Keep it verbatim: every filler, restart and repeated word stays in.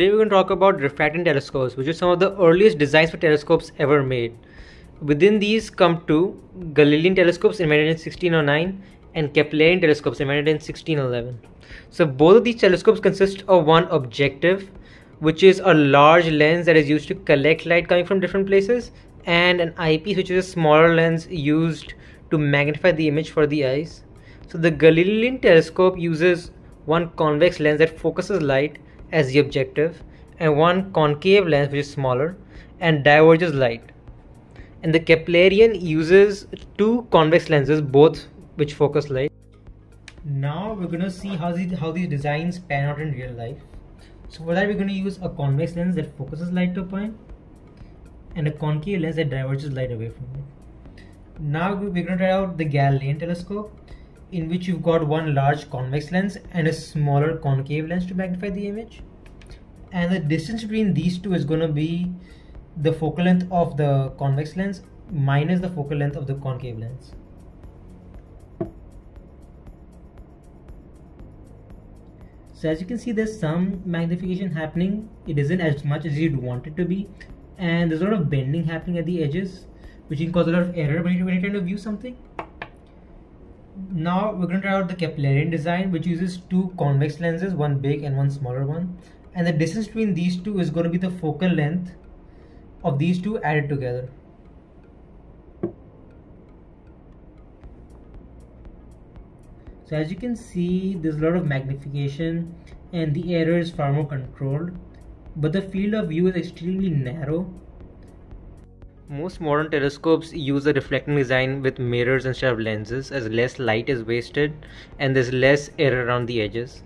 Today we're going to talk about refracting telescopes, which are some of the earliest designs for telescopes ever made. Within these come two Galilean telescopes invented in sixteen oh nine and Keplerian telescopes invented in sixteen eleven. So both of these telescopes consist of one objective, which is a large lens that is used to collect light coming from different places, and an eyepiece, which is a smaller lens used to magnify the image for the eyes. So the Galilean telescope uses one convex lens that focuses light as the objective, and one concave lens which is smaller and diverges light. And the Keplerian uses two convex lenses, both which focus light. Now we're going to see how these, how these designs pan out in real life. So for that we're going to use a convex lens that focuses light to a point and a concave lens that diverges light away from it. Now we're going to try out the Galilean telescope, in which you've got one large convex lens and a smaller concave lens to magnify the image. And the distance between these two is going to be the focal length of the convex lens minus the focal length of the concave lens. So as you can see, there's some magnification happening. It isn't as much as you'd want it to be, and there's a lot of bending happening at the edges, which can cause a lot of error when you're trying to view something. Now we're going to try out the Keplerian design, which uses two convex lenses, one big and one smaller one, and the distance between these two is going to be the focal length of these two added together. So as you can see, there's a lot of magnification and the error is far more controlled, but the field of view is extremely narrow. Most modern telescopes use a reflecting design with mirrors instead of lenses, as less light is wasted and there's less error around the edges.